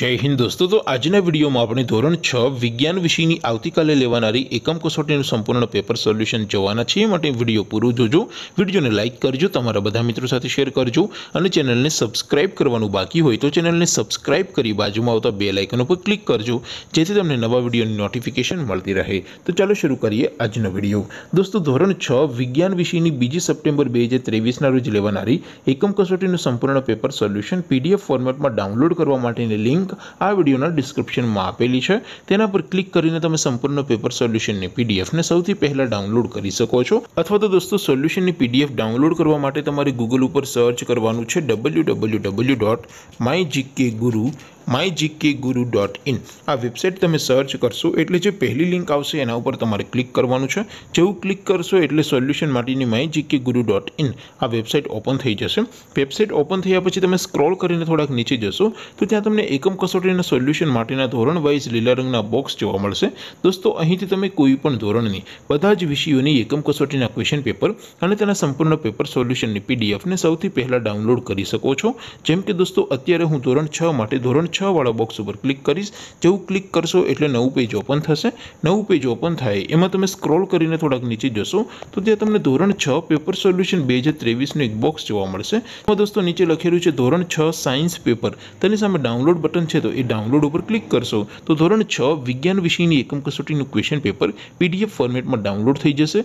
जय हिंद दोस्तों। तो आज वीडियो में अपने धोरण 6 विज्ञान विषय की आवतीकाले लेवानारी एकम कसोटी संपूर्ण पेपर सोल्यूशन जोवाना छे। माटे वीडियो पूरो जोजो, वीडियो ने लाइक करजो, तमारा बधा मित्रों साथे शेर करजो और चेनल ने सब्सक्राइब करवानुं बाकी होय तो चेनल ने सब्सक्राइब करी बाजू में आवता बेल आइकन पर क्लिक करजो जेथी तमने नवा वीडियो की नोटिफिकेशन मळती रहे। तो चलो शुरू करिए आजनो वीडियो। दोस्तों धोरण 6 विज्ञान विषय की 2 सप्टेम्बर 2023 रोज लेवानारी एकम कसोटी संपूर्ण पेपर सोल्यूशन पीडीएफ फॉर्मेट में डाउनलॉड करवा माटेनी लिंक आ वीडियोना डिस्क्रिप्शन में आपेली है। तेना पर क्लिक करीने तमे संपूर्ण पेपर सोल्यूशन ने पीडीएफ ने सौथी पहला डाउनलॉड करी सको छो। अथवा तो दोस्तों सोल्यूशन ने पीडीएफ डाउनलॉड करवा माटे तमारे गूगल पर सर्च करवानुं छे www.mygkguru.in। आ वेबसाइट तमे सर्च करशो एटले जे पहली लिंक आवशे एना उपर तमारे क्लिक करवानुं छे। जेवुं क्लिक करशो एटले सोल्यूशन माटेनी mygkguru.in आ वेबसाइट ओपन थई जशे। वेबसाइट ओपन थया पछी तमे स्क्रॉल करीने थोड़ाक नीचे जशो तो त्यां तमने एकम कसोटीना सोल्यूशन माटेना धोरण वाइज लीला रंगना बॉक्स जोवा मळशे। दोस्तों અહીંથી તમે કોઈ પણ ધોરણની બધા જ વિષયોની એકમ કસોટીના ક્વેશ્ચન પેપર અને તેના સંપૂર્ણ પેપર સોલ્યુશનની પીડીએફ ને સૌથી પહેલા ડાઉનલોડ કરી શકો છો। જેમ કે દોસ્તો અત્યારે હું ધોરણ 6 માટે ધોરણ 6 વાળા બોક્સ ઉપર ક્લિક કરીશ। જેવું ક્લિક કરશો એટલે નવું પેજ ઓપન થશે। નવું પેજ ઓપન થાય એમાં તમે સ્ક્રોલ કરીને થોડાક નીચે જશો તો ત્યાં તમને ધોરણ 6 પેપર સોલ્યુશન 2023 નું એક બોક્સ જોવા મળશે। એમાં દોસ્તો નીચે લખેલું છે ધોરણ 6 સાયન્સ પેપર, તેની સામે ડાઉનલોડ बटन है तो ये डाउनलॉड पर क्लिक करशो तो धोरण 6 विज्ञान विषय की एकम कसोटी क्वेश्चन पेपर पीडीएफ फॉर्मेट में डाउनलॉड थी जैसे।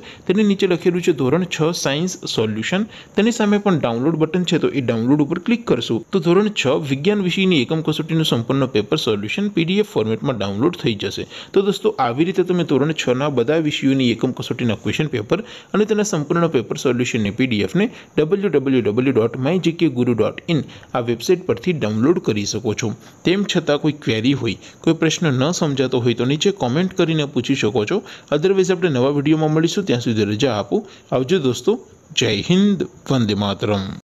नीचे लखेलू है धोरण 6 साइंस सोल्यूशन, डाउनलॉड बटन है तो ये डाउनलॉड पर क्लिक करशो तो धोरण 6 विज्ञान विषय की एकम कसोटी संपूर्ण पेपर सोल्यूशन पीडीएफ फॉर्मेट में डाउनलॉड थी जैसे। तो दोस्तों आवी रीते तमे धोरण 6 ना बधा विषयों की एकम कसोटी क्वेश्चन पेपर अने तेना संपूर्ण पेपर सोल्यूशन ने पीडीएफ ने www.mygkguru.in आ वेबसाइट परथी डाउनलॉड करी सको छो। तेम छतां कोई क्वेरी होय, कोई प्रश्न न समजातो होय तो नीचे कॉमेंट करीने पूछी शको छो। अदरवाइज आपणे नवा विडियोमां मळीशुं, त्यां सुधी रजा आपो। आवजो दोस्तों, जय हिंद, वंदे मातरम।